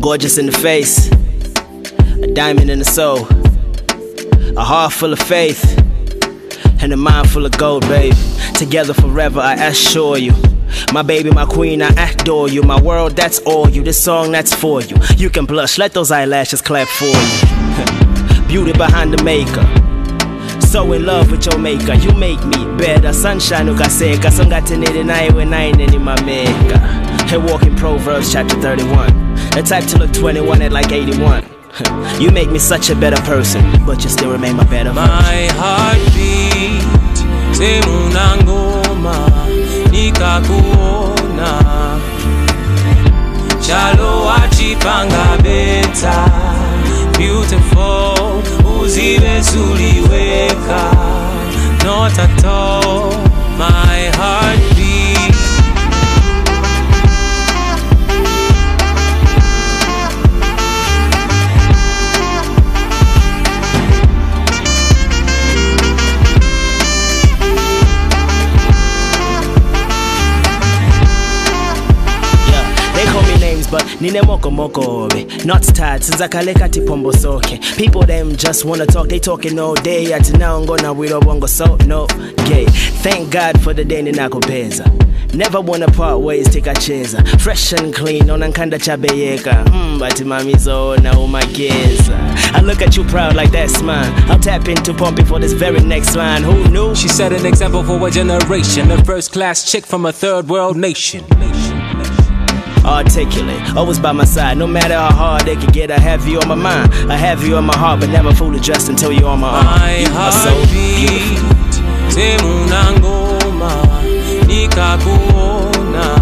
Gorgeous in the face, a diamond in the soul, a heart full of faith, and a mind full of gold, babe. Together forever, I assure you. My baby, my queen, I adore you. My world, that's all you. This song, that's for you. You can blush, let those eyelashes clap for you. Beauty behind the makeup. So in love with your maker, you make me better. Sunshine ukaseka, sungatenele naye wenaineni mameka. Hey, walk in Proverbs chapter 31. The type to look 21 at like 81. You make me such a better person, but you still remain my better version. My heart beat, semunangoma, nikakuona, chalo wachipanga beta, beautiful, uzibe suliweka, not at all, my heart beat. But nine moko moko, not tired since I kalekati pombo soke. People them just wanna talk, they talking all day. At now I'm gonna we don't wanna go so no gay. Thank God for the day ninako peza. Never wanna part ways, take a chaser. Fresh and clean, on ankanda chabeyeka. But mami zona umageza. I look at you proud like that's mine. I'll tap into Pompi for this very next line. Who knew? She set an example for a generation. A first class chick from a third world nation. Articulate, always by my side. No matter how hard they can get, I have you on my mind, I have you on my heart, but never fully dressed until you're on my arm. My heartbeat, semunangoma, nikakuona,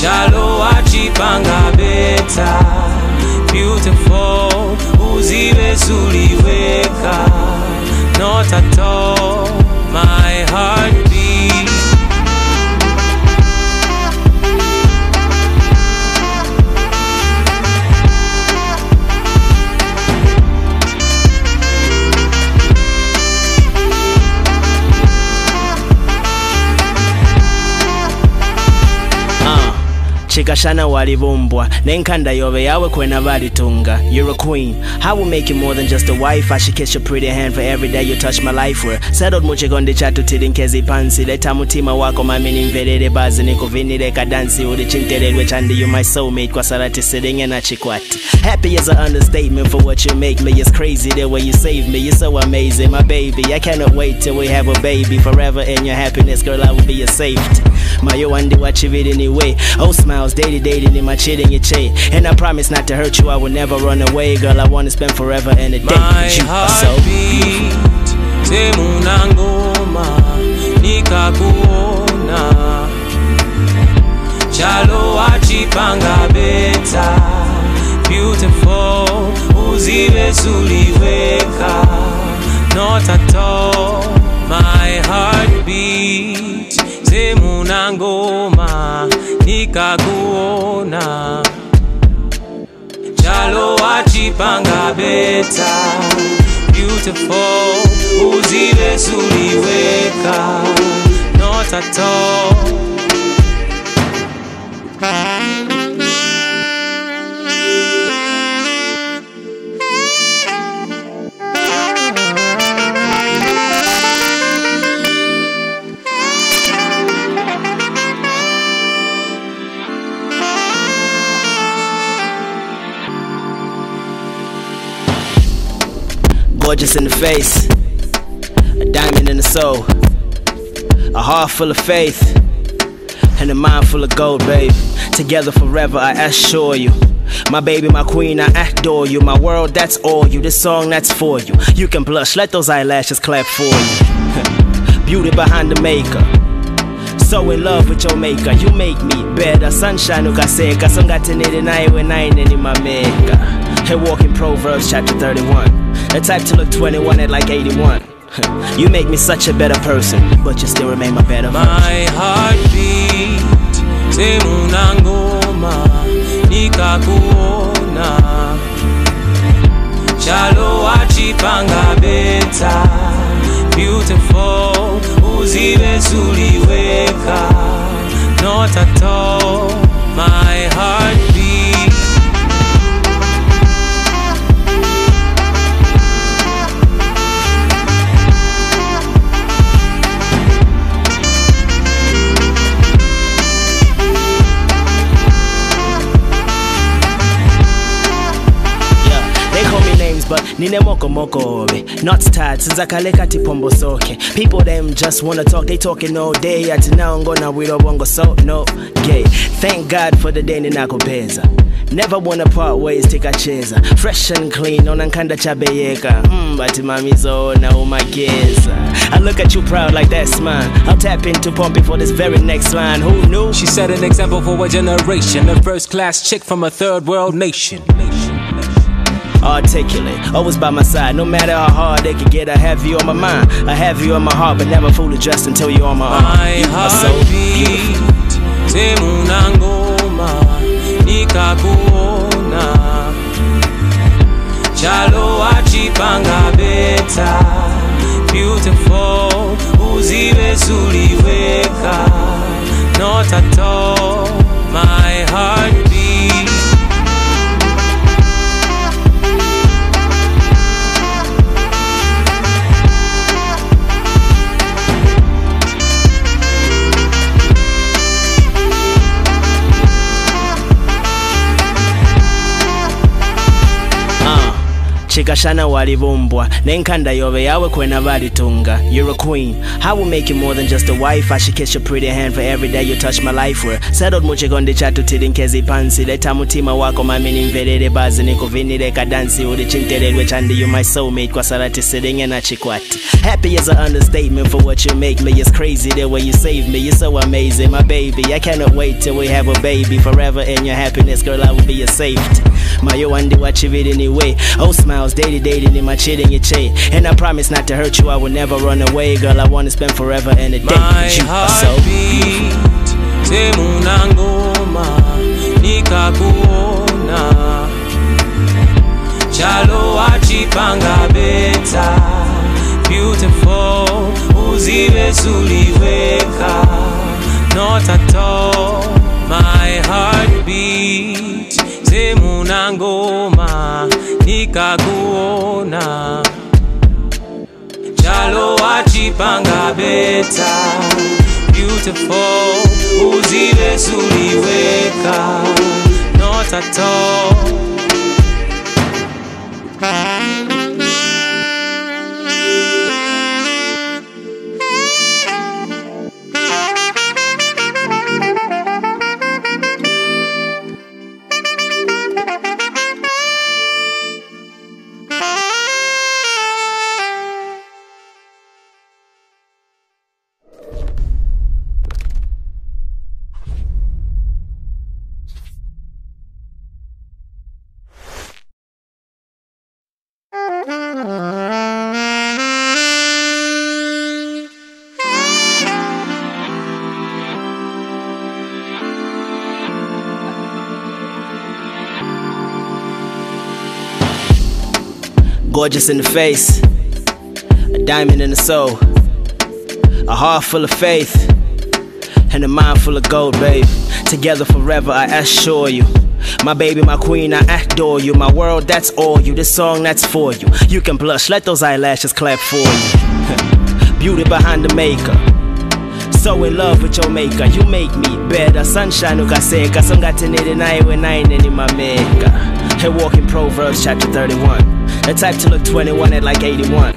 chalo wachipanga beta, beautiful, uzibe suliweka, not at all, my heartbeat. Chikashana walivumbwa, nenkanda yove yawe kwena valitunga. You're a queen, I will make you more than just a wife. I should kiss your pretty hand for every day you touch my life. We're settled muchigondi chatu tilinkezi pansi. Leta mutima wako mami nimvelele bazi nikuvini leka dansi. Ulichintelelwe chandi, you my soulmate. Kwa sarati silinge na chikwati. Happy is an understatement for what you make me. It's crazy the way you save me, you're so amazing. My baby, I cannot wait till we have a baby. Forever in your happiness, girl, I will be your safety. Mayo wandi wachividi niwe, oh smile daily in my cheating your chain. And I promise not to hurt you, I will never run away. Girl, I wanna spend forever and a day with you. My heartbeat, semunangoma, nikakuona, chalo wachipanga beta, beautiful, uzibe suliweka, not at all, my heartbeat, semunangoma, nikakuona, chalo wachipanga beta, beautiful, uzibe suliweka, not at all. Gorgeous in the face, a diamond in the soul, a heart full of faith, and a mind full of gold, babe. Together forever, I assure you. My baby, my queen, I adore you. My world, that's all you. This song, that's for you. You can blush, let those eyelashes clap for you. Beauty behind the makeup. So in love with your maker, you make me better. Sunshine ukaseka, sungatenele naye wenaineni mameka. Hey, walk in Proverbs chapter 31. The type to look 21 at like 81. You make me such a better person, but you still remain my better version. My heartbeat, semunangoma, nikakuona, chalo wachipanga beta, beautiful, uzibe suliweka, not at all, my heartbeat. Nine moko moko obe, not tired since I kalekati pombo soke. People them just wanna talk, they talking all day. Ati now ngona wilo bongo so no gay. Thank God for the day ninakopeza. Never wanna part ways, take a chaser. Fresh and clean, on kanda chabeyeka. But mamizo na umageza. I look at you proud like that's mine. I'll tap into Pompi for this very next line. Who knew? She set an example for a generation. A first class chick from a third world nation. Articulate, always by my side. No matter how hard they can get, I have you on my mind. I have you on my heart, but never fully dressed until you're on my arm. My heartbeat, temu nangoma, nikakuona, chalo achipanga beta, beautiful, uziwe suliweka, not at all, my heartbeat. Chikashana walivumbwa, nenkanda yobe yawe kwena valitunga. You're a queen, I will make you more than just a wife. I should kiss your pretty hand for every day you touch my life. We're settled muchigondi chatu tilinkezi pansi. Leta mutima wako mami nimvelele bazi nikuvini leka dansi. Ulichintelelwe chandi you my soulmate kwa sarati silinge na chikwati. Happy is an understatement for what you make me. It's crazy the way you save me, you're so amazing my baby. I cannot wait till we have a baby. Forever in your happiness girl I will be your safety. Mayo wandi wachividi niwe, oh smile daily, daily in my cheating your chain. And I promise not to hurt you, I will never run away. Girl, I wanna spend forever and a day with you. My heartbeat, temu nangoma, nikakuona, chalo achipanga beta, beautiful, uziwe suliweka, not at all. My heartbeat, temu nangoma, nikakuona, chalo achipanga beta, beautiful, uziwe suliweka, not at all. Gorgeous in the face, a diamond in the soul, a heart full of faith, and a mind full of gold, babe. Together forever, I assure you. My baby, my queen, I adore you. My world, that's all you. This song, that's for you. You can blush, let those eyelashes clap for you. Beauty behind the makeup. So in love with your maker, you make me better. Sunshine ukaseka, songatinele naiwe naine ni mameka. Hey, walking Proverbs chapter 31. The type to look 21 at like 81.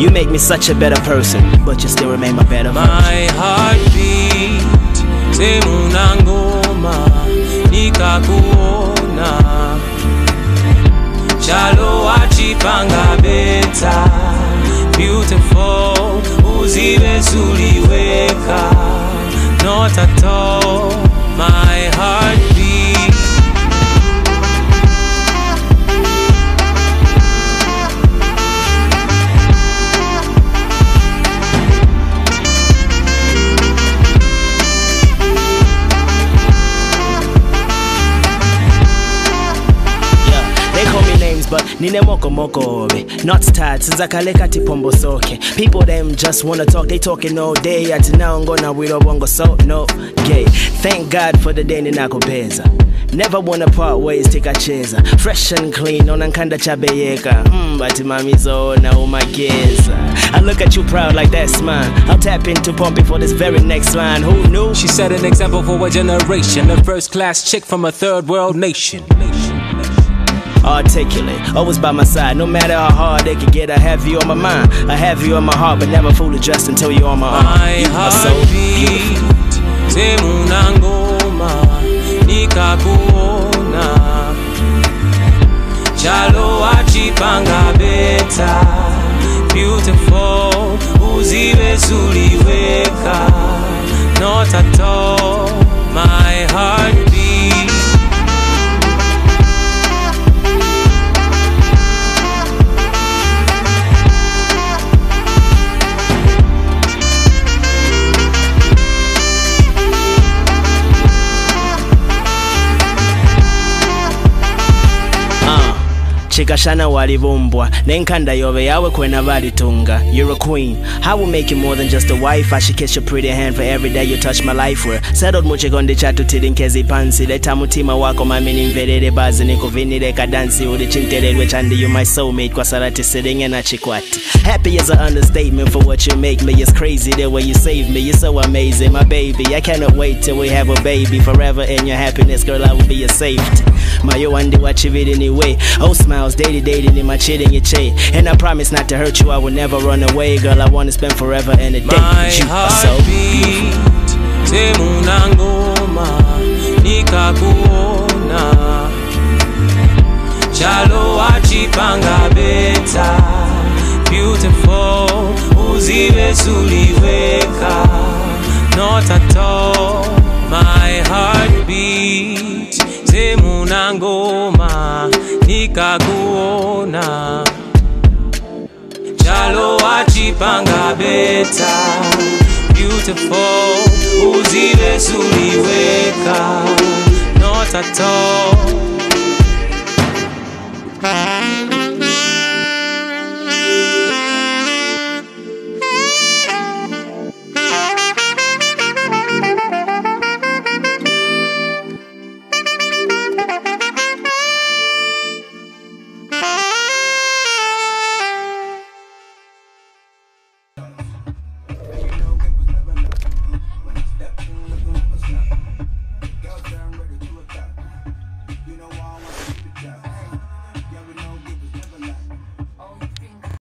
You make me such a better person, but you still remain my better version. My heartbeat, temu nangoma, nikakuona, chalo achipanga beta, beautiful, uziwe suliweka, not at all. My heartbeat. Nine moko moko obe, not tired since I kalekati pombo soke. People them just wanna talk, they talking all day. Ati now ngona wilo bongo so no gay. Thank God for the day ninakopeza. Never wanna part ways, take a chaser. Fresh and clean, on kanda chabeyeka. But mamizo na umageza. I look at you proud like that's mine. I'll tap into Pompi for this very next line. Who knew? She set an example for a generation. A first class chick from a third world nation. articulate, always by my side. No matter how hard they can get, I have you on my mind, I have you on my heart, but never fully dressed until you're on my arm. You are so beautiful. Semunangoma nikakuona chalo wachipanga beta beautiful uziwe suliweka not at all my heart beat. Chikashana walivumbwa nenkanda yobe yawe kwena valitunga. You're a queen, I will make you more than just a wife. I should kiss your pretty hand for every day you touch my life. We're settled muchikondi chatu tilinkezi pansi. Leta mutima wako mami nimvelele bazi nikuvinile kadansi ulichintelelwe chandi. You my soulmate kwa sarati silinge na chikwati. Happy is an understatement for what you make me. It's crazy the way you save me, you're so amazing my baby. I cannot wait till we have a baby. Forever in your happiness girl I will be your safety. Mayo wandi wachivili anyway. Oh smile daily, daily in my cheating your chain. And I promise not to hurt you, I will never run away. Girl, I want to spend forever and a day. My you are so beautiful. Semunangoma nikakuona chalo wachipanga beta beautiful uziwe suliweka not at all my heartbeat. Semunangoma nikakuona chalo wachipanga beta beautiful uziwe suliweka not at all. Yeah.